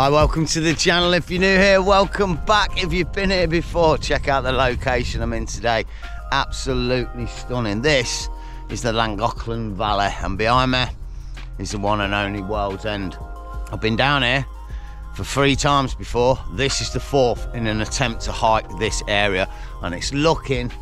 Hi, welcome to the channel. If you're new here, welcome back. If you've been here before, check out the location I'm in today. Absolutely stunning. This is the Llangollen Valley, and behind me is the one and only World's End. I've been down here for 3 times before. This is the 4th in an attempt to hike this area, and it's looking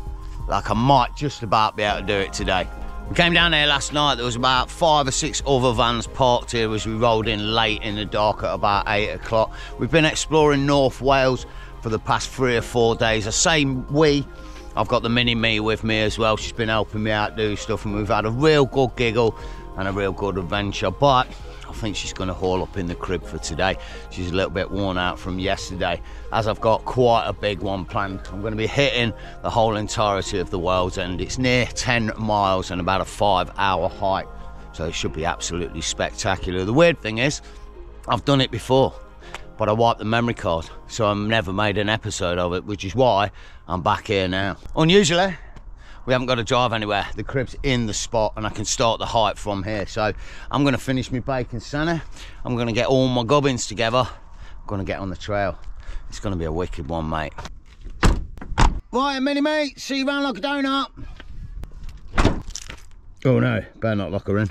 like I might just about be able to do it today. We came down here last night. There was about 5 or 6 other vans parked here as we rolled in late in the dark at about 8 o'clock. We've been exploring North Wales for the past 3 or 4 days. I say we, I've got the mini me with me as well. She's been helping me out do stuff, and we've had a real good giggle and a real good adventure, but I think she's going to haul up in the crib for today. She's a little bit worn out from yesterday, as I've got quite a big one planned. I'm going to be hitting the whole entirety of the World's End. It's near 10 miles and about a 5-hour hike, so it should be absolutely spectacular. The weird thing is, I've done it before, but I wiped the memory card, so I've never made an episode of it, which is why I'm back here now. Unusually, we haven't got to drive anywhere. The crib's in the spot and I can start the hike from here. So I'm going to finish my bacon sandwich. I'm going to get all my gubbins together. I'm going to get on the trail. It's going to be a wicked one, mate. Right, mini mate, see you round like a donut. Oh no, better not lock her in.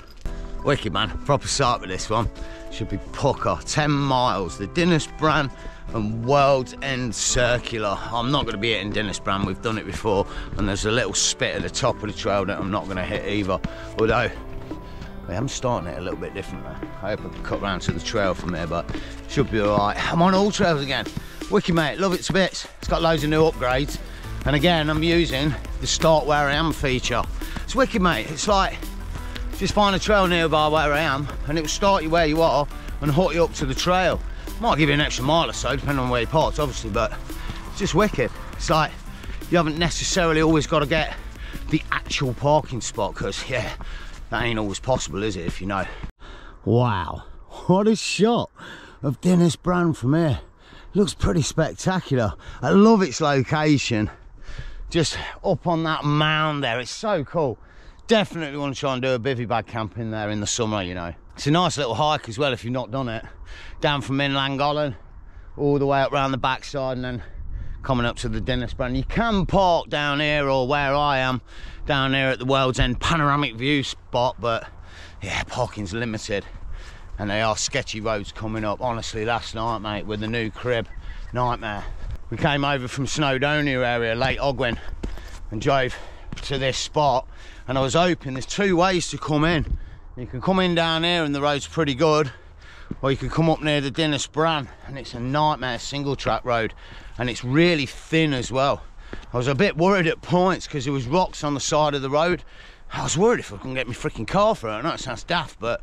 Wicked, man. Proper sight with this one. Should be pucker. 10 miles. The Dinas Brân and World's End circular. I'm not going to be hitting Dinas Brân, we've done it before, and there's a little spit at the top of the trail that I'm not going to hit either, although I am starting it a little bit differently. I hope I can cut round to the trail from there, but should be all right. I'm on All Trails again. Wicked, mate, love it to bits. It's got loads of new upgrades, and again I'm using the start where I am feature. It's wicked, mate. It's like just find a trail nearby where I am and it'll start you where you are and hook you up to the trail. Might give you an extra mile or so, depending on where you parked, obviously, but it's just wicked. It's like you haven't necessarily always got to get the actual parking spot, because, yeah, that ain't always possible, is it, if you know. Wow, what a shot of Dinas Brân from here. Looks pretty spectacular. I love its location. Just up on that mound there, it's so cool. Definitely want to try and do a bivvy bag camp in there in the summer, you know. It's a nice little hike as well if you've not done it. Down from Llangollen, all the way up round the backside and then coming up to the Dinas Brân. You can park down here, or where I am, down here at the World's End panoramic view spot, but yeah, parking's limited. And they are sketchy roads coming up. Honestly, last night, mate, with the new crib, nightmare. We came over from Snowdonia area, Lake Ogwen, and drove to this spot. And I was hoping there's 2 ways to come in. You can come in down here and the road's pretty good, or you can come up near the Dinas Brân and it's a nightmare single track road, and it's really thin as well. I was a bit worried at points because there was rocks on the side of the road. I was worried if I couldn't get my freaking car through. I know it sounds daft, but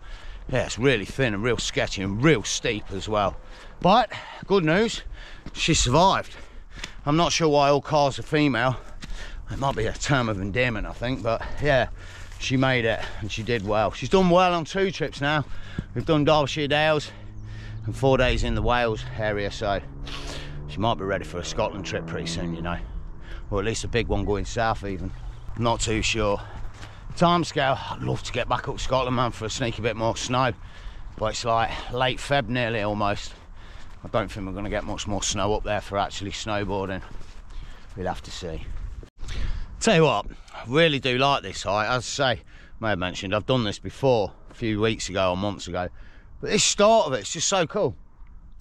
yeah, it's really thin and real sketchy and real steep as well. But good news, she survived. I'm not sure why all cars are female. It might be a term of endearment, I think, but yeah. She made it and she did well. She's done well on 2 trips now. We've done Derbyshire Dales and 4 days in the Wales area, so she might be ready for a Scotland trip pretty soon, you know. Or at least a big one going south even. I'm not too sure. Timescale, I'd love to get back up Scotland, man, for a sneaky bit more snow. But it's like late Feb nearly almost. I don't think we're going to get much more snow up there for actually snowboarding. We'll have to see. Tell you what, I really do like this hike. As I say, may have mentioned, I've done this before a few weeks ago or months ago, but this start of it's just so cool.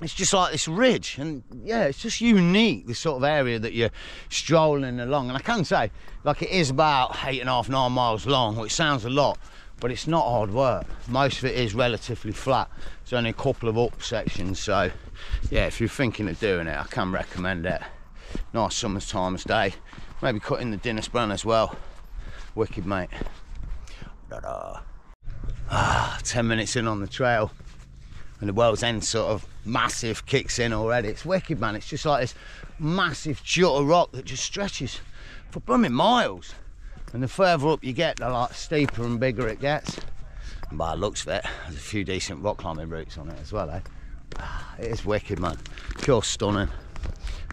It's just like this ridge, and yeah, it's just unique, this sort of area that you're strolling along. And I can say, like, it is about 8.5, 9 miles long, which sounds a lot, but it's not hard work. Most of it is relatively flat. There's only a couple of up sections, so yeah, if you're thinking of doing it, I can recommend it. Nice summertime day. Maybe cutting the Dinas Brân as well. Wicked, mate. Ah, 10 minutes in on the trail and the World's End sort of massive kicks in already. It's wicked, man. It's just like this massive jut of rock that just stretches for blooming miles, and the further up you get, the like steeper and bigger it gets. And by the looks of it, there's a few decent rock climbing routes on it as well, eh? Ah, it is wicked, man. Pure stunning.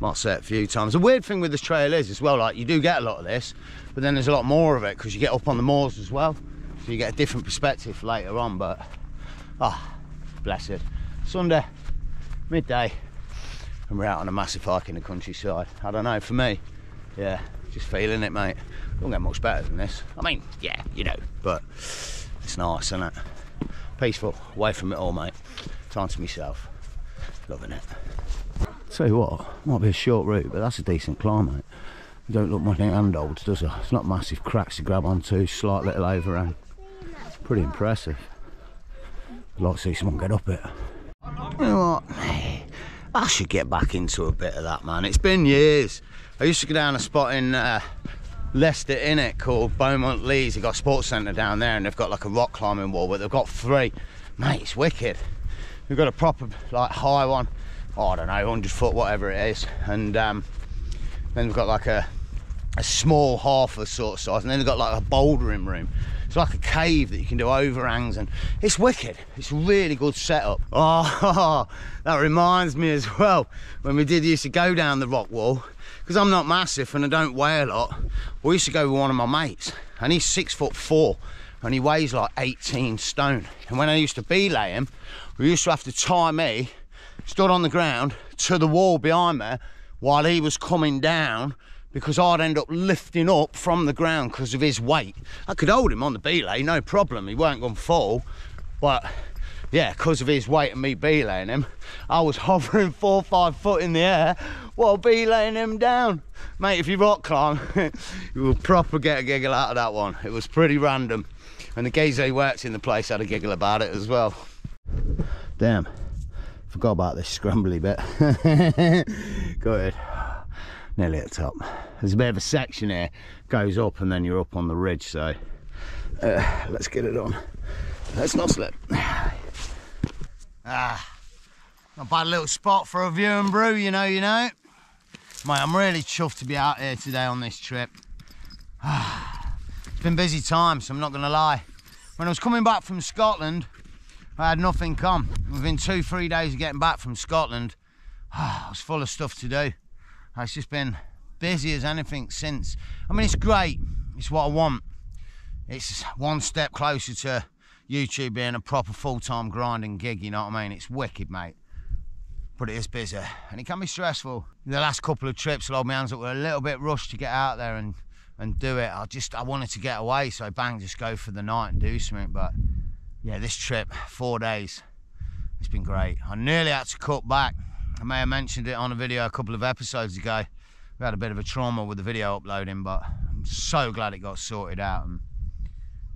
Might say it a few times. The weird thing with this trail is as well, like, you do get a lot of this, but then there's a lot more of it because you get up on the moors as well, so you get a different perspective later on. But ah, oh, blessed Sunday, midday, and we're out on a massive hike in the countryside. I don't know, for me, yeah, just feeling it, mate. Don't get much better than this. I mean, yeah, you know, but it's nice, isn't it? Peaceful, away from it all, mate. Time to myself. Loving it. Tell you what, might be a short route, but that's a decent climb, mate. You don't look much like handholds, does it? It's not massive cracks to grab onto, slight little overhang. Pretty impressive. I'd like to see someone get up it. You know what? I should get back into a bit of that, man. It's been years. I used to go down a spot in Leicester, innit, called Beaumont Lees. They've got a sports centre down there and they've got like a rock climbing wall, but they've got three. Mate, it's wicked. We've got a proper, like, high one. Oh, I don't know, 100 foot, whatever it is. And then we've got like a small half a sort of size. And then they've got like a bouldering room. It's like a cave that you can do overhangs, and it's wicked. It's a really good setup. Oh, that reminds me as well, when we used to go down the rock wall, because I'm not massive and I don't weigh a lot. We used to go with one of my mates, and he's 6'4", and he weighs like 18 stone. And when I used to belay him, we used to have to tie me, stood on the ground, to the wall behind me, while he was coming down, because I'd end up lifting up from the ground because of his weight. I could hold him on the belay, no problem, he weren't going to fall, but yeah, because of his weight and me belaying him, I was hovering 4 or 5 foot in the air while belaying him down. Mate, if you rock climb, you will proper get a giggle out of that one. It was pretty random, and the geezer who works in the place had a giggle about it as well. Damn, forgot about this scrambly bit. Good. Nearly at the top. There's a bit of a section here, goes up and then you're up on the ridge, so let's get it on. Let's not slip. Ah, not a bad little spot for a view and brew, you know. Mate, I'm really chuffed to be out here today on this trip. Ah, it's been busy times, so I'm not gonna lie. When I was coming back from Scotland, I had nothing come. Within 2-3 days of getting back from Scotland, I was full of stuff to do. It's just been busy as anything since. I mean, it's great, it's what I want. It's one step closer to YouTube being a proper full-time grinding gig, you know what I mean? It's wicked, mate, but it is busy and it can be stressful. The last couple of trips, I held my hands up, were a little bit rushed to get out there and do it. I wanted to get away, so bang, just go for the night and do something. But yeah, this trip, 4 days, it's been great. I nearly had to cut back. I may have mentioned it on a video a couple of episodes ago. We had a bit of a trauma with the video uploading, but I'm so glad it got sorted out and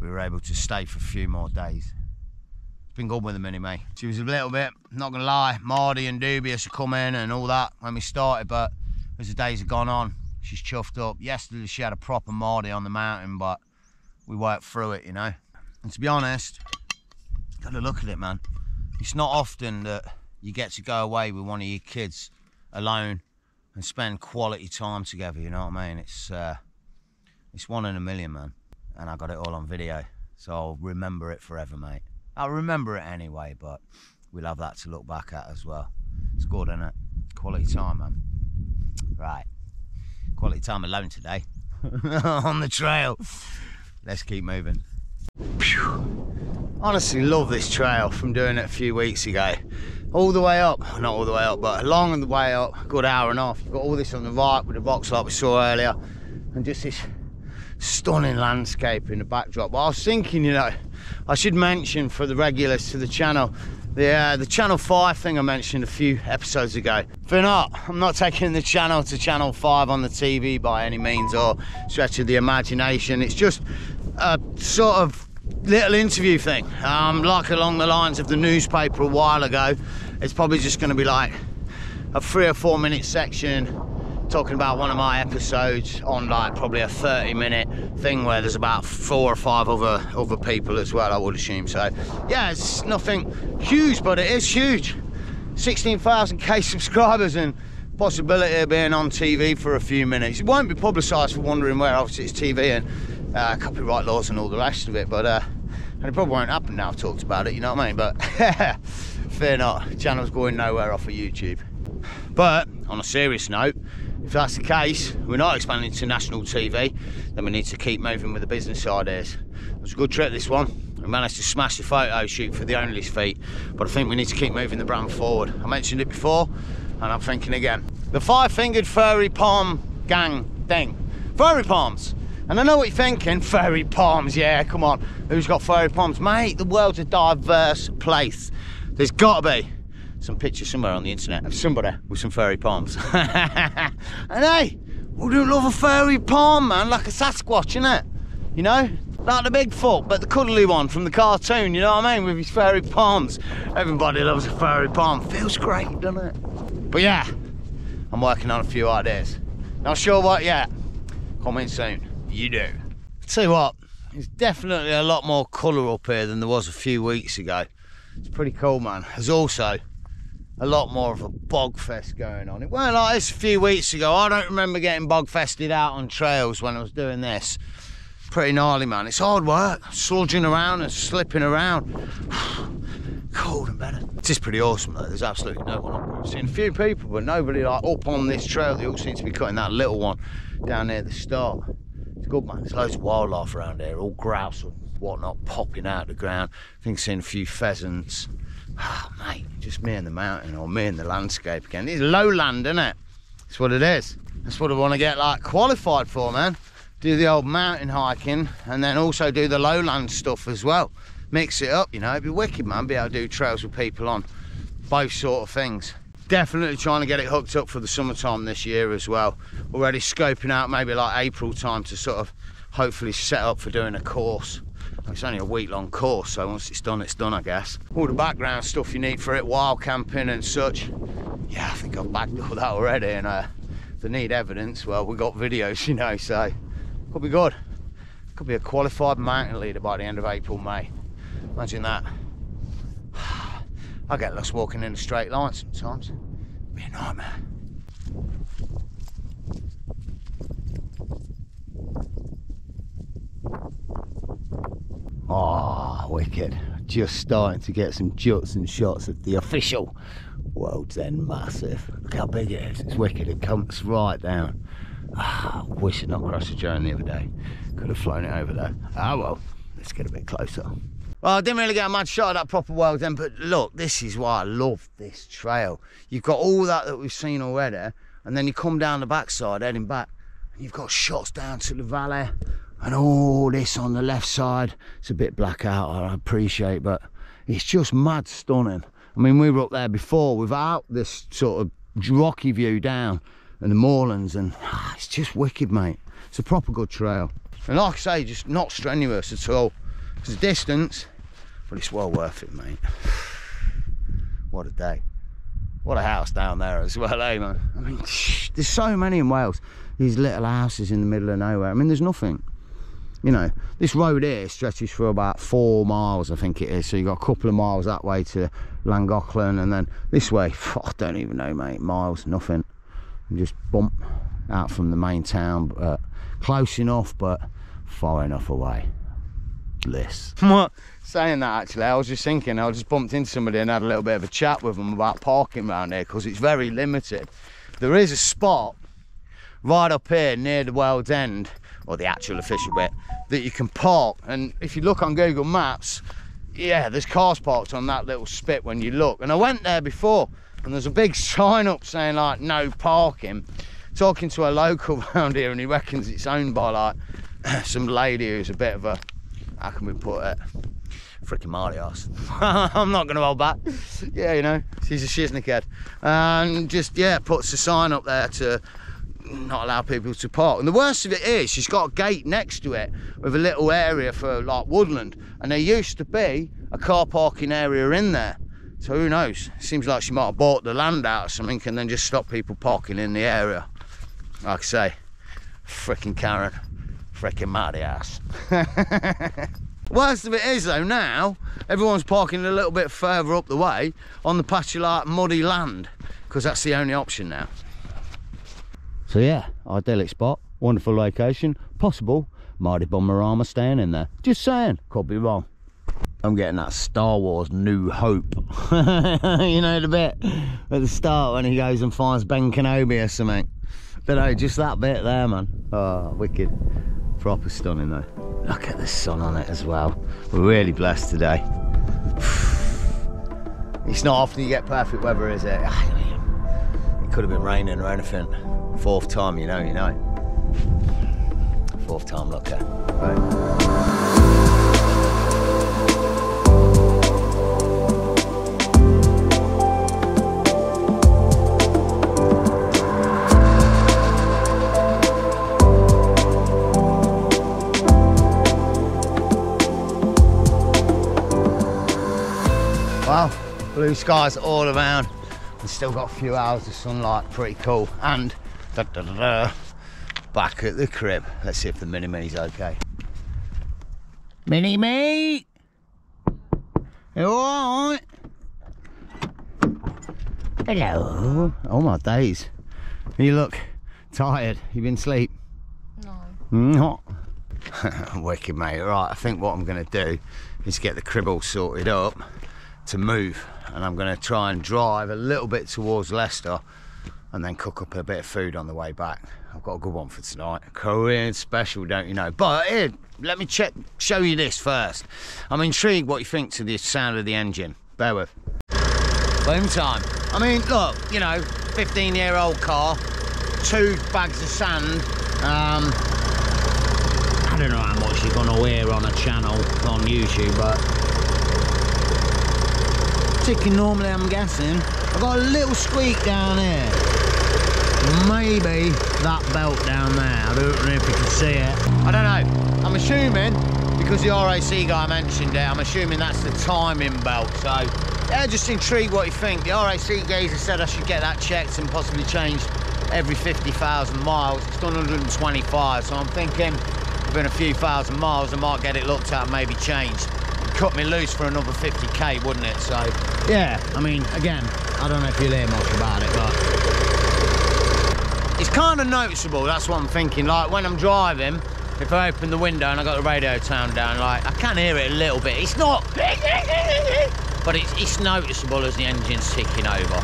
we were able to stay for a few more days. It's been good with the mini me. She was a little bit, not gonna lie, mardy and dubious to come in and all that when we started, but as the days have gone on, she's chuffed up. Yesterday she had a proper mardy on the mountain, but we worked through it, you know. And to be honest, gotta look at it, man. It's not often that you get to go away with one of your kids alone and spend quality time together, you know what I mean? It's one in a million, man. And I got it all on video, so I'll remember it forever, mate. I'll remember it anyway, but we'll have that to look back at as well. It's good, isn't it? Quality time, man. Right, quality time alone today on the trail. Let's keep moving. Honestly love this trail from doing it a few weeks ago. All the way up, not all the way up, but along the way up, a good hour and a half. You've got all this on the right with the rocks like we saw earlier, and just this stunning landscape in the backdrop. But I was thinking, you know, I should mention for the regulars to the channel, the Channel 5 thing I mentioned a few episodes ago. I'm not taking the channel to Channel 5 on the TV by any means or stretch of the imagination. It's just a sort of little interview thing, like along the lines of the newspaper a while ago. It's probably just going to be like a 3 or 4 minute section talking about one of my episodes on like probably a 30-minute thing where there's about 4 or 5 other people as well, I would assume. So yeah, it's nothing huge, but it is huge. 16,000k subscribers and possibility of being on TV for a few minutes. It won't be publicised for Wandering Where, obviously it's TV and copyright laws and all the rest of it, but and it probably won't happen now I've talked about it, you know what I mean? But fear not, the channel's going nowhere off of YouTube. But on a serious note, if that's the case, we're not expanding to national TV, then we need to keep moving with the business ideas. It was a good trip, this one. We managed to smash a photo shoot for the onlys feat, but I think we need to keep moving the brand forward. I mentioned it before, and I'm thinking again. The five-fingered furry palm gang thing. Furry palms. And I know what you're thinking, furry palms, yeah, come on. Who's got furry palms? Mate, the world's a diverse place. There's got to be some picture somewhere on the internet of somebody with some furry palms. And hey, we do love a furry palm, man, like a Sasquatch, innit? You know? Like the Bigfoot, but the cuddly one from the cartoon, you know what I mean? With his furry palms. Everybody loves a furry palm. Feels great, doesn't it? But yeah, I'm working on a few ideas. Not sure what yet. Comment soon. You do. I'll tell you what, there's definitely a lot more colour up here than there was a few weeks ago. It's pretty cool, man. There's also a lot more of a bog fest going on. It weren't like this a few weeks ago. I don't remember getting bog fested out on trails when I was doing this. Pretty gnarly, man. It's hard work, sludging around and slipping around. Cold and better. This is pretty awesome though. There's absolutely no one up. I've seen a few people, but nobody like up on this trail. They all seem to be cutting that little one down near the start. It's good, man. There's loads of wildlife around here, all grouse and whatnot popping out of the ground. I think I've seen a few pheasants. Oh, mate, just me and the mountain, or me and the landscape again. It's lowland, isn't it? That's what it is. That's what I want to get like qualified for, man. Do the old mountain hiking and then also do the lowland stuff as well. Mix it up, you know. It'd be wicked, man, be able to do trails with people on both sort of things. Definitely trying to get it hooked up for the summertime this year as well. Already scoping out maybe like April time to sort of hopefully set up for doing a course. It's only a week-long course, so once it's done, I guess. All the background stuff you need for it, wild camping and such. Yeah, I think I've bagged all that already, and if they need evidence, well, we've got videos, you know, so could be good. Could be a qualified mountain leader by the end of April, May. Imagine that. I get lost walking in a straight line sometimes. It'd be a nightmare. Ah, oh, wicked. Just starting to get some juts and shots of the official World's End Massive. Look how big it is. It's wicked. It comes right down. Ah, oh, wish I'd not crossed the drone the other day. Could have flown it over there. Ah, well, let's get a bit closer. Well, I didn't really get a mad shot at that proper World's End, but look, this is why I love this trail. You've got all that we've seen already, and then you come down the backside, heading back, and you've got shots down to the valley, and all this on the left side. It's a bit black out, I appreciate, but it's just mad stunning. I mean, we were up there before without this sort of rocky view down and the moorlands, and it's just wicked, mate. It's a proper good trail. And like I say, just not strenuous at all. It's a distance, but it's well worth it, mate. What a day. What a house down there as well, eh, man? I mean, there's so many in Wales. These little houses in the middle of nowhere. I mean, there's nothing. You know, this road here stretches for about 4 miles, I think it is. So you've got a couple of miles that way to Llangollen, and then this way, I don't even know, mate, miles, nothing. You just bump out from the main town, but close enough, but far enough away. Bliss. Saying that, actually, I was just thinking, I just bumped into somebody and had a little bit of a chat with them about parking around here, because it's very limited. There is a spot right up here near the World's End, or the actual official bit, that you can park. And if you look on Google Maps, yeah, there's cars parked on that little spit when you look. And I went there before, and there's a big sign up saying like no parking. Talking to a local around here, and he reckons it's owned by like some lady who's a bit of a, how can we put it, freaking Marty arse. I'm not gonna hold back. Yeah, you know, she's a shiznickhead, and just, yeah, puts a sign up there to not allow people to park. And the worst of it is, she's got a gate next to it with a little area for like woodland, and there used to be a car parking area in there. So who knows, seems like she might have bought the land out or something and then just stopped people parking in the area. Like I say, freaking Karen, freaking Marty ass. Worst of it is though, now everyone's parking a little bit further up the way on the patch of like muddy land, because that's the only option now. So yeah, idyllic spot, wonderful location, possible Marty Bomberama staying in there. Just saying, could be wrong. I'm getting that Star Wars New Hope. You know the bit at the start when he goes and finds Ben Kenobi or something. But no, just that bit there, man. Oh, wicked. Proper stunning though. Look at the sun on it as well. We're really blessed today. It's not often you get perfect weather, is it? I mean, it could have been raining or anything. Fourth time, you know it. Fourth time lucky. Right. Blue skies all around, and still got a few hours of sunlight, pretty cool. And back at the crib. Let's see if the mini-me's okay. Mini-me! You alright? Hello. Oh my days. You look tired. You been asleep? No. Not. Wicked, mate. Right, I think what I'm going to do is get the crib all sorted up to move. And I'm going to try and drive a little bit towards Leicester and then cook up a bit of food on the way back. I've got a good one for tonight. Korean special, don't you know? But here, let me show you this first. I'm intrigued what you think to the sound of the engine. Bear with. Boom time. I mean, look, you know, 15-year-old car, 2 bags of sand. I don't know how much you're going to hear on a channel on YouTube, but chicken normally, I'm guessing. I've got a little squeak down here. Maybe that belt down there. I don't know if you can see it. I don't know. I'm assuming, because the RAC guy mentioned it, I'm assuming that's the timing belt. So, yeah, just intrigued what you think. The RAC geezer said I should get that checked and possibly changed every 50,000 miles. It's done 125, so I'm thinking within a few thousand miles I might get it looked at and maybe changed. Cut me loose for another 50k, wouldn't it? So yeah, I mean, again, I don't know if you'll hear much about it, but it's kind of noticeable. That's what I'm thinking. Like when I'm driving, if I open the window and I got the radio turned down, like I can hear it a little bit. It's not, but it's noticeable as the engine's ticking over,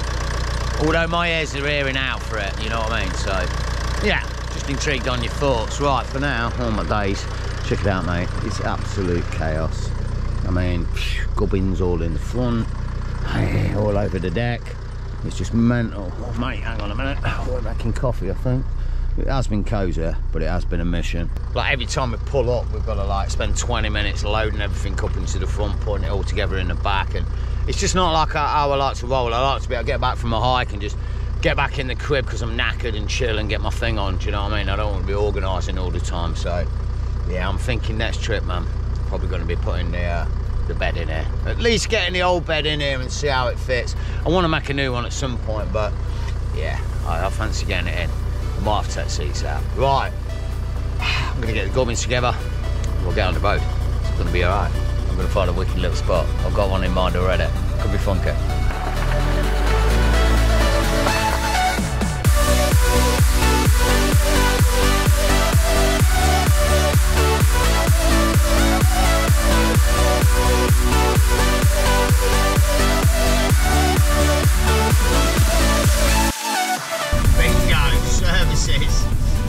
although my ears are hearing out for it, you know what I mean? So yeah, just intrigued on your thoughts. Right, for now, oh my days, check it out, mate. It's absolute chaos. I mean, gubbins all in the front, all over the deck. It's just mental. Oh, mate, hang on a minute. We're making coffee, I think. It has been cozier, but it has been a mission. Like every time we pull up, we've got to like spend 20 minutes loading everything up into the front, putting it all together in the back. And it's just not like how I like to roll. I like to be able to get back from a hike and just get back in the crib because I'm knackered and chill and get my thing on. Do you know what I mean? I don't want to be organising all the time. So yeah, I'm thinking next trip, man, probably going to be putting the bed in here. At least getting the old bed in here and see how it fits. I want to make a new one at some point, but yeah, I fancy getting it in. I might have to take seats out. Right, I'm going to get the gubbins together. We'll get on the boat. It's going to be all right. I'm going to find a wicked little spot. I've got one in mind already. Could be funky.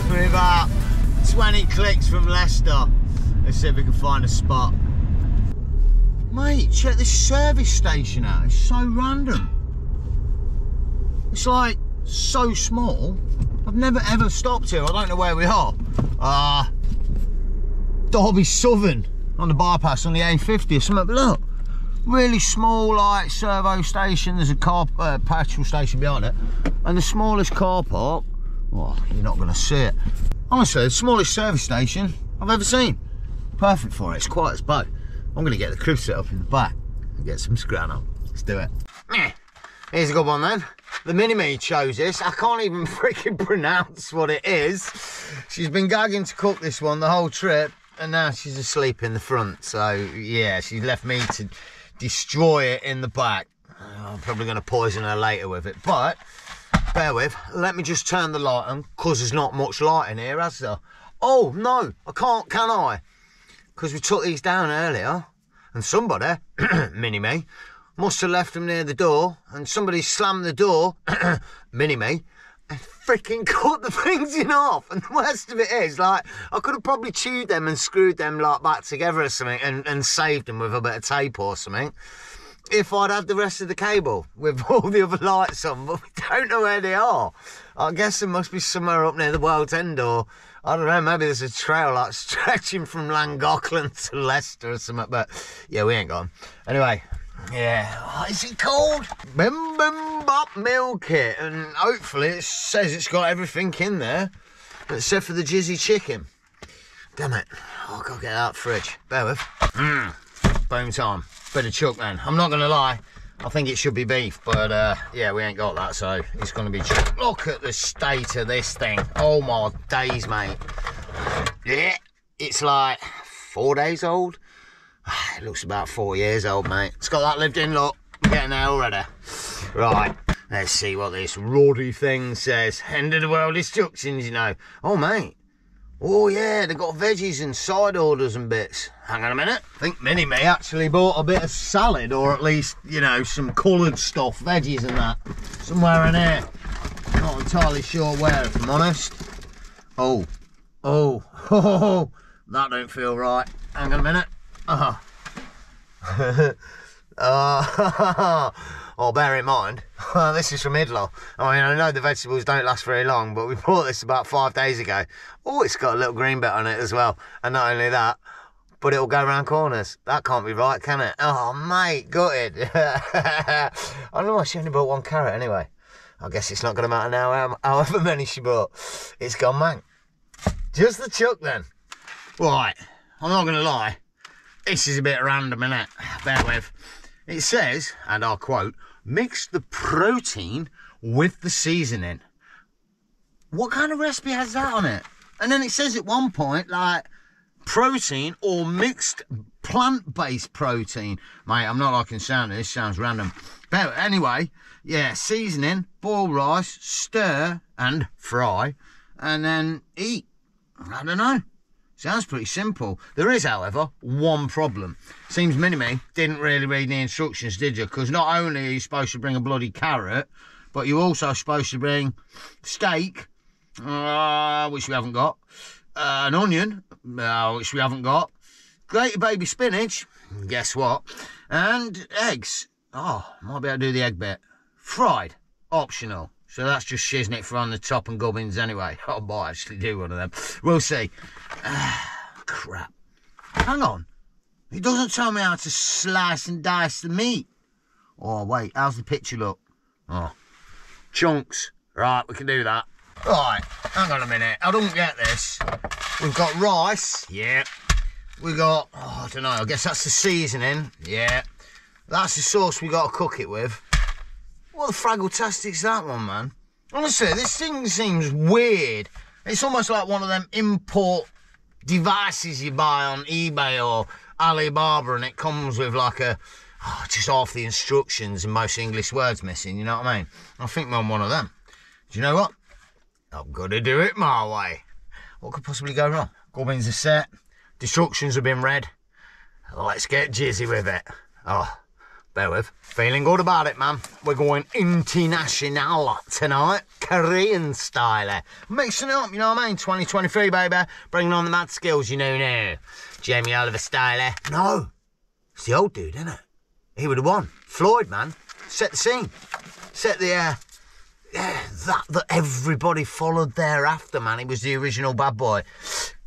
We're about 20 clicks from Leicester. Let's see if we can find a spot. Mate, check this service station out. It's so random. It's like so small. I've never ever stopped here. I don't know where we are. Derby Southern on the bypass on the A50 or something. But look, really small like servo station. There's a car petrol station behind it, and the smallest car park. Oh, you're not going to see it. Honestly, the smallest service station I've ever seen. Perfect for it. It's quiet as bug. I'm going to get the crib set up in the back and get some scran on. Let's do it. Here's a good one then. The mini-me chose this. I can't even freaking pronounce what it is. She's been gagging to cook this one the whole trip, and now she's asleep in the front. So yeah, she's left me to destroy it in the back. I'm probably going to poison her later with it, but bear with, let me just turn the light on, because there's not much light in here, has there? Oh, no, I can't, can I? Because we took these down earlier, and somebody, mini-me, must have left them near the door, and somebody slammed the door, mini-me, I freaking cut the things in half. And the worst of it is, like, I could have probably chewed them and screwed them, like, back together or something and saved them with a bit of tape or something if I'd had the rest of the cable with all the other lights on, but we don't know where they are. I guess it must be somewhere up near the World's End, or, I don't know, maybe there's a trail, like, stretching from Llangollen to Leicester or something, but, yeah, we ain't gone. Anyway, yeah, what is it called? Bim Bim Bop Meal Kit, and hopefully it says it's got everything in there, except for the jizzy chicken. Damn it, I've got to get out the fridge. Bear with. Boom time. Bit of chuck then. I'm not going to lie, I think it should be beef, but yeah, we ain't got that, so it's going to be chuck. Look at the state of this thing. Oh my days, mate. Yeah, it's like 4 days old. It looks about 4 years old, mate. It's got that lived in, look. I'm getting there already. Right, let's see what this ruddy thing says. End of the world instructions, you know. Oh, mate. Oh yeah, they've got veggies and side orders and bits. Hang on a minute. I think Mini-Me actually bought a bit of salad, or at least, you know, some coloured stuff, veggies and that. Somewhere in here. Not entirely sure where, if I'm honest. Oh. Oh. Oh. That don't feel right. Hang on a minute. Oh, bear in mind, this is from Idlo. I mean, I know the vegetables don't last very long, but we bought this about 5 days ago. Oh, it's got a little green bit on it as well. And not only that, but it'll go around corners. That can't be right, can it? Oh, mate, gutted. I don't know why she only bought one carrot anyway. I guess it's not going to matter now, however many she bought. It's gone, man. Just the chuck, then. Right, I'm not going to lie. This is a bit random, innit? Bear with. It says, and I'll quote, mix the protein with the seasoning. What kind of recipe has that on it? And then it says at one point, like, protein or mixed plant-based protein. Mate, I'm not liking sound. This sounds random. But anyway, yeah, seasoning, boil rice, stir and fry, and then eat. I don't know. Sounds pretty simple. There is, however, one problem. Seems Mini-Me didn't really read the instructions, did you? Because not only are you supposed to bring a bloody carrot, but you're also supposed to bring steak, which we haven't got, an onion, which we haven't got, grated baby spinach, guess what, and eggs. Oh, might be able to do the egg bit. Fried, optional. So that's just shiznit for on the top and gubbins anyway. I might actually do one of them. We'll see. Crap. Hang on. It doesn't tell me how to slice and dice the meat. Oh, wait. How's the picture look? Oh. Chunks. Right, we can do that. Right. Hang on a minute. I don't get this. We've got rice. Yeah. We got... Oh, I don't know. I guess that's the seasoning. Yeah. That's the sauce we got to cook it with. What the fraggle-tastic's that one, man? Honestly, this thing seems weird. It's almost like one of them import devices you buy on eBay or Alibaba, and it comes with, like, a... Oh, just half the instructions and most English words missing, you know what I mean? I think I'm one of them. Do you know what? I'm gonna do it my way. What could possibly go wrong? Gubbins are set. Instructions have been read. Let's get jizzy with it. Oh. Bear with. Feeling good about it, man. We're going international tonight. Korean style. Mixing it up, you know what I mean? 2023, baby. Bringing on the mad skills, you know now. Jamie Oliver style. No. It's the old dude, isn't it? He would have won. Floyd, man. Set the scene. Set the, that everybody followed thereafter, man. He was the original bad boy.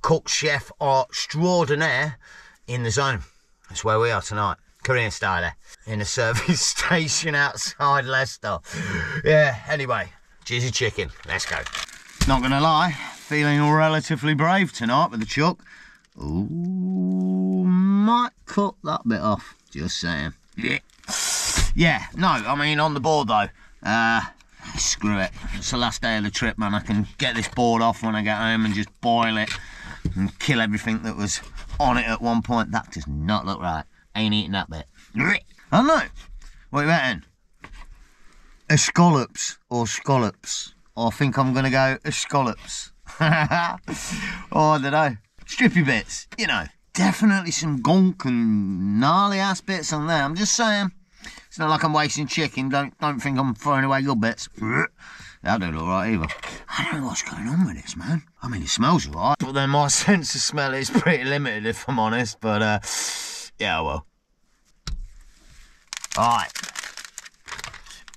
Cook, chef, or extraordinaire in the zone. That's where we are tonight. Korean style in a service station outside Leicester. Yeah, anyway, jizzy chicken, let's go. Not gonna lie, feeling relatively brave tonight with the chuck. Ooh, might cut that bit off, just saying. Yeah, yeah, no, I mean, on the board though, screw it. It's the last day of the trip, man. I can get this board off when I get home and just boil it and kill everything that was on it at one point. That does not look right. Ain't eating that bit. I don't know. What are you betting? Escallops or scallops. I think I'm going to go escallops. Oh, I don't know. Strippy bits, you know. Definitely some gonk and gnarly ass bits on there. I'm just saying. It's not like I'm wasting chicken. Don't think I'm throwing away your bits. That don't look right either. I don't know what's going on with this, man. I mean, it smells right, but then my sense of smell is pretty limited, if I'm honest. But, yeah, well. Alright.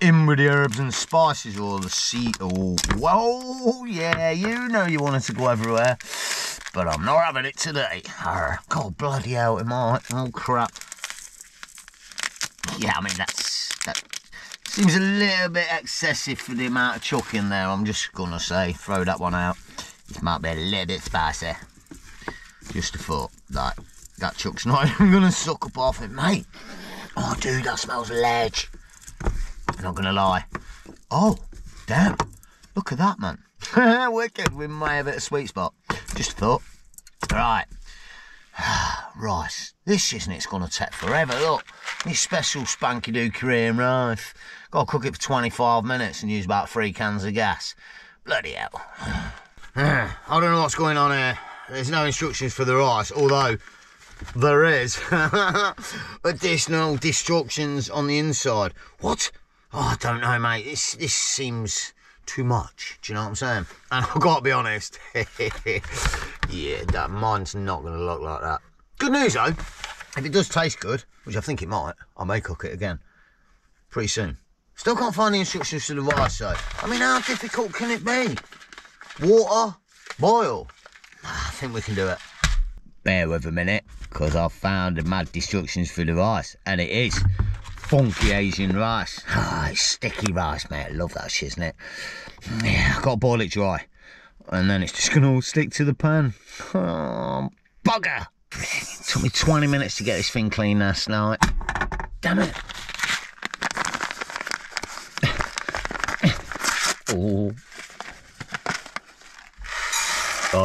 In with the herbs and spices, or the sea, or... Whoa, yeah, you know you wanted to go everywhere. But I'm not having it today. God, bloody hell, am I? Oh, crap. Yeah, I mean, that seems a little bit excessive for the amount of chuck in there. I'm just going to say, throw that one out. This might be a little bit spicy. Just a thought. That chuck's not even going to suck up off it, mate. Oh, dude, that smells ledge. I'm not going to lie. Oh, damn. Look at that, man. Wicked. We may have hit a sweet spot. Just a thought. Right. Rice. This isn't it's going to take forever, look. This special spanky-doo Korean rice. Got to cook it for 25 minutes and use about 3 cans of gas. Bloody hell. I don't know what's going on here. There's no instructions for the rice, although there is additional instructions on the inside. What? Oh, I don't know, mate. This seems too much. Do you know what I'm saying? And I've got to be honest. Yeah, that mine's not going to look like that. Good news, though. If it does taste good, which I think it might, I may cook it again pretty soon. Still can't find the instructions to the rice, though. I mean, how difficult can it be? Water, boil. I think we can do it. Bear with a minute, because I've found the mad instructions for the rice, and it is funky Asian rice. Ah, it's sticky rice, mate. I love that shit, isn't it? Yeah, I've got to boil it dry, and then it's just going to all stick to the pan. Oh, bugger! It took me 20 minutes to get this thing clean last night. Damn it. Oh,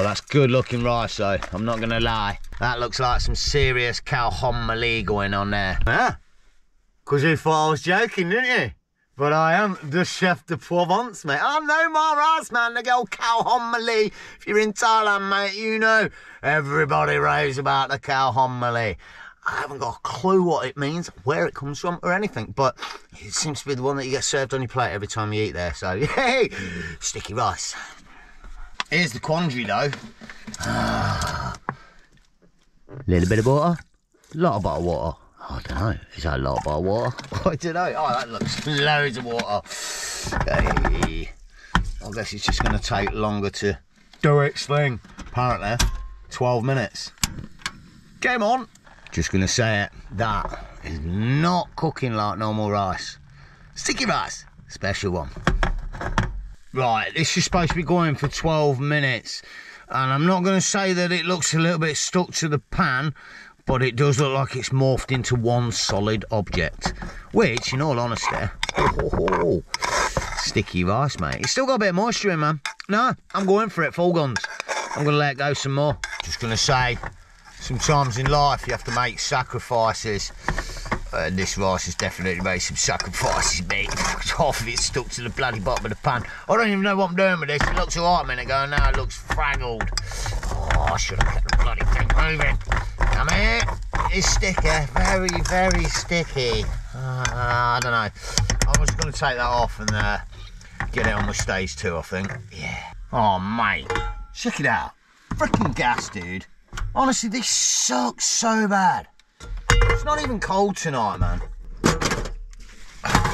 that's good looking rice though, I'm not gonna lie. That looks like some serious khao hom mali going on there. Yeah, because you thought I was joking, didn't you? But I am the chef de Provence, mate. I know my rice, man. The old khao hom mali. If you're in Thailand, mate, you know everybody raves about the khao hom mali. I haven't got a clue what it means, where it comes from, or anything. But it seems to be the one that you get served on your plate every time you eat there. So, yay! Sticky rice. Here's the quandary, though. Little bit of water. A lot of bottled water. I don't know, is that a lot of bottled water? I don't know. Oh, that looks loads of water. Hey. I guess it's just going to take longer to do its thing. Apparently, 12 minutes. Game on. Just going to say it, that is not cooking like normal rice. Sticky rice, special one. Right, this is supposed to be going for 12 minutes. And I'm not going to say that it looks a little bit stuck to the pan, but it does look like it's morphed into one solid object, which, in all honesty, sticky rice, mate. It's still got a bit of moisture in, man. No, I'm going for it, full guns. I'm going to let go some more. Just going to say, sometimes in life you have to make sacrifices. And this rice has definitely made some sacrifices, mate. Half of it's stuck to the bloody bottom of the pan. I don't even know what I'm doing with this. It looks all right a minute ago, now it looks fraggled. Oh, I should have kept the bloody thing moving. Come here. It's sticky. Very, very sticky. I don't know. I was going to take that off and get it on with stage 2, I think. Yeah. Oh, mate. Check it out. Freaking gas, dude. Honestly, this sucks so bad. It's not even cold tonight, man.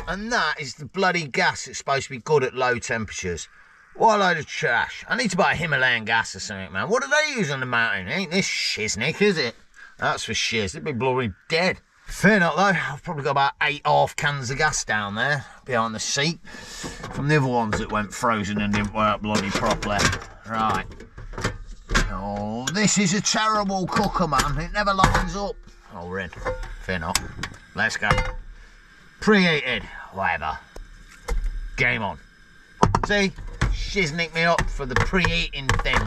And that is the bloody gas that's supposed to be good at low temperatures. What a load of trash. I need to buy Himalayan gas or something, man. What do they use on the mountain? Ain't this shiznick, is it? That's for shiz. They'd be bloody dead. Fair enough, though. I've probably got about 8 half cans of gas down there behind the seat from the other ones that went frozen and didn't work bloody properly. Right. Oh, this is a terrible cooker, man. It never lines up. Oh, we're in. Fair enough. Let's go. Preheated. Whatever. Game on. See? She's nicked me up for the preheating thing.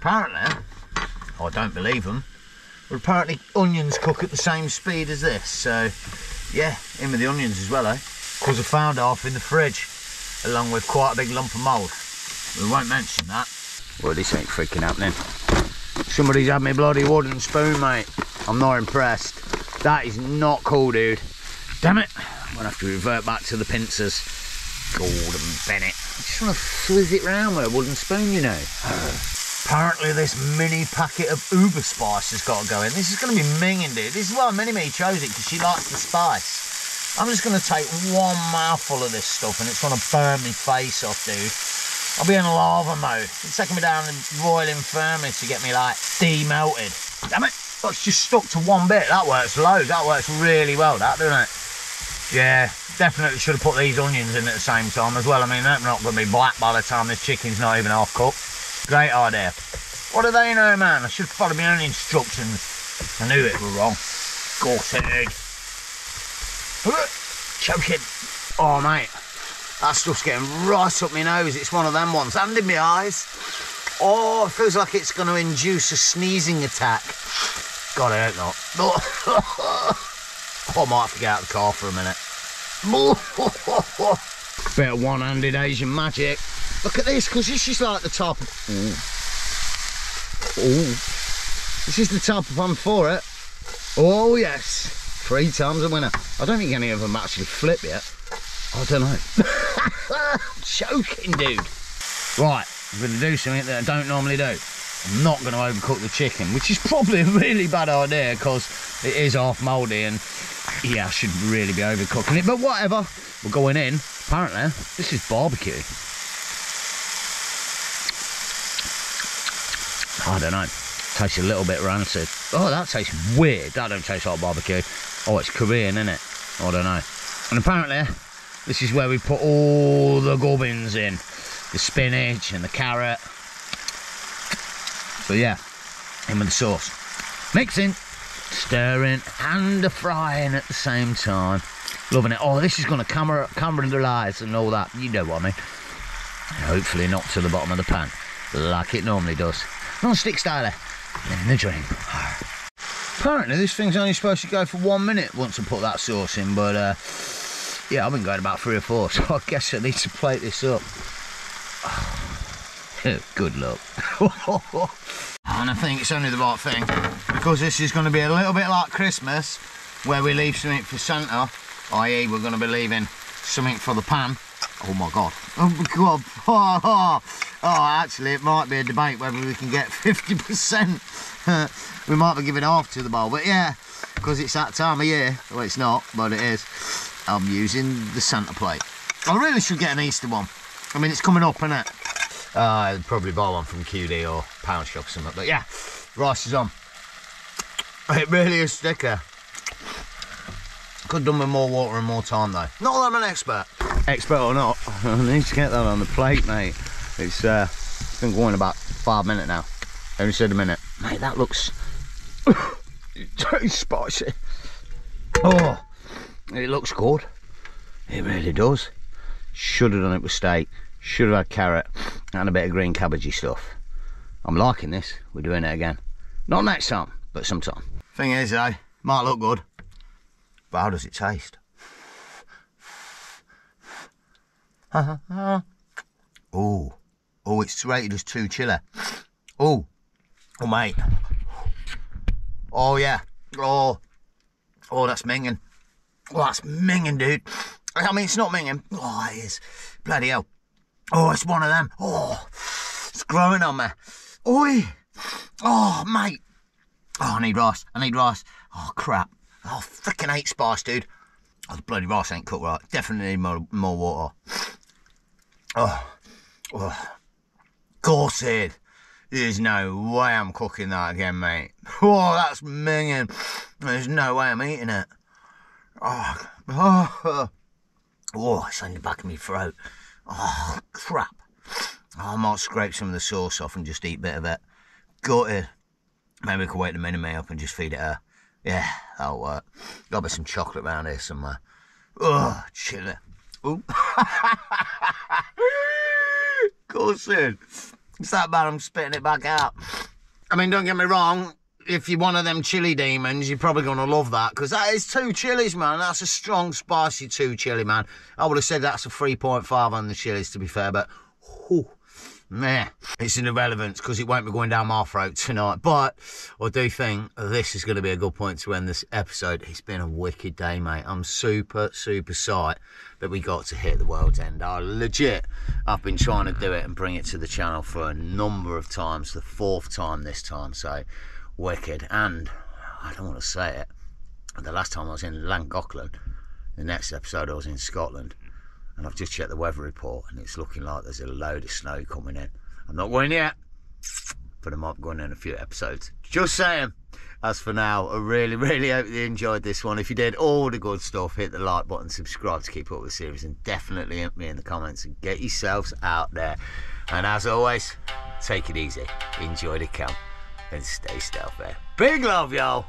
Apparently, I don't believe them, but apparently onions cook at the same speed as this. So, yeah, in with the onions as well, eh? Because I found half in the fridge, along with quite a big lump of mould. We won't mention that. Well, this ain't freaking happening. Somebody's had me bloody wooden spoon, mate. I'm not impressed. That is not cool, dude. Damn it. I'm going to have to revert back to the pincers. Gordon Bennett. I just want to swizz it round with a wooden spoon, you know. Apparently this mini packet of uber spice has got to go in. This is going to be minging, dude. This is why Mini-Me chose it, because she likes the spice. I'm just going to take one mouthful of this stuff and it's going to burn my face off, dude. I'll be in lava mode. It's taking me down to the Royal Infirmary to get me, like, demelted. Damn it, that's just stuck to one bit. That works loads. That works really well, that, doesn't it? Yeah, definitely should have put these onions in at the same time as well. I mean, they're not going to be black by the time this chicken's not even half cooked. Great idea. What do they know, man? I should have followed my own instructions. I knew it was wrong. Gutted. Choking. Oh, mate. That stuff's getting right up my nose. It's one of them ones. And in my eyes. Oh, it feels like it's going to induce a sneezing attack. God, I hope not. Oh, I might have to get out of the car for a minute. Bit of one-handed Asian magic. Look at this, because this is like the type of... Ooh. Ooh. This is the type of one for it. Oh, yes. 3 times a winner. I don't think any of them actually flip yet. I don't know. Joking, dude. Right, I'm going to do something that I don't normally do. I'm not going to overcook the chicken, which is probably a really bad idea because it is half mouldy and, yeah, I should really be overcooking it. But whatever, we're going in. Apparently, this is barbecue. I don't know. Tastes a little bit rancid. Oh, that tastes weird. That don't taste like barbecue. Oh, it's Korean, isn't it? I don't know. And apparently, this is where we put all the gubbins in. The spinach and the carrot. So yeah, in with the sauce. Mixing, stirring, and frying at the same time. Loving it. Oh, this is gonna caramelize and all that. You know what I mean. Hopefully not to the bottom of the pan, like it normally does. Non-stick styler. In the dream. Apparently this thing's only supposed to go for 1 minute once I put that sauce in, but yeah, I've been going about 3 or 4, so I guess I need to plate this up. Good luck. And I think it's only the right thing, because this is going to be a little bit like Christmas, where we leave something for Santa, i.e. we're going to be leaving something for the pan. Oh my God. Oh my God. Oh, actually, it might be a debate whether we can get 50%. We might be giving half to the bowl, but yeah, because it's that time of year. Well, it's not, but it is. I'm using the Santa plate. I really should get an Easter one. I mean, it's coming up, isn't it? I'd probably buy one from QD or Pound Shop or something, but yeah, rice is on. It really is thicker. Could have done with more water and more time, though. Not that I'm an expert. Expert or not, I need to get that on the plate, mate. It's been going about 5 minutes now. Only said a minute. Mate, that looks so spicy. Oh, it looks good. It really does. Should have done it with steak. Should have had carrot and a bit of green cabbagey stuff. I'm liking this. We're doing it again. Not next time, but sometime. Thing is, though, might look good, but how does it taste? Oh, oh, it's rated as 2 chili. Oh, oh, mate. Oh, yeah. Oh, oh, that's minging. Oh, that's minging, dude. I mean, it's not minging. Oh, it is. Bloody hell. Oh, it's one of them. Oh, it's growing on me. Oi. Oh, mate. Oh, I need rice. I need rice. Oh, crap. Oh, freaking hate spice, dude. Oh, the bloody rice ain't cooked right. Definitely need more water. Oh, oh. Gutted. There's no way I'm cooking that again, mate. Oh, that's minging. There's no way I'm eating it. Oh, oh, oh, it's in the back of my throat. Oh, crap. Oh, I might scrape some of the sauce off and just eat a bit of it. Gutted. Maybe we could wait the Mini-Me up and just feed it her. Yeah, that'll work. Gotta be some chocolate round here somewhere. Oh, chilli. Ooh. Gutted. It's that bad I'm spitting it back out. I mean, don't get me wrong, if you're one of them chilli demons, you're probably going to love that, because that is 2 chilies, man. That's a strong, spicy 2 chili, man. I would have said that's a 3.5 on the chilies, to be fair, but... Oh, meh, it's an irrelevance because it won't be going down my throat tonight. But I do think this is going to be a good point to end this episode. It's been a wicked day, mate. I'm super, super psyched that we got to hit the World's End. I legit, I've been trying to do it and bring it to the channel for a number of times, the 4th time this time, so wicked. And I don't want to say it, the last time I was in Llangollen, the next episode I was in Scotland. And I've just checked the weather report and it's looking like there's a load of snow coming in. I'm not going yet, but I might be going in a few episodes. Just saying. As for now, I really, really hope you enjoyed this one. If you did, all the good stuff, hit the like button, subscribe to keep up with the series, and definitely hit me in the comments and get yourselves out there. And as always, take it easy, enjoy the camp, and stay stealthy. Big love, y'all.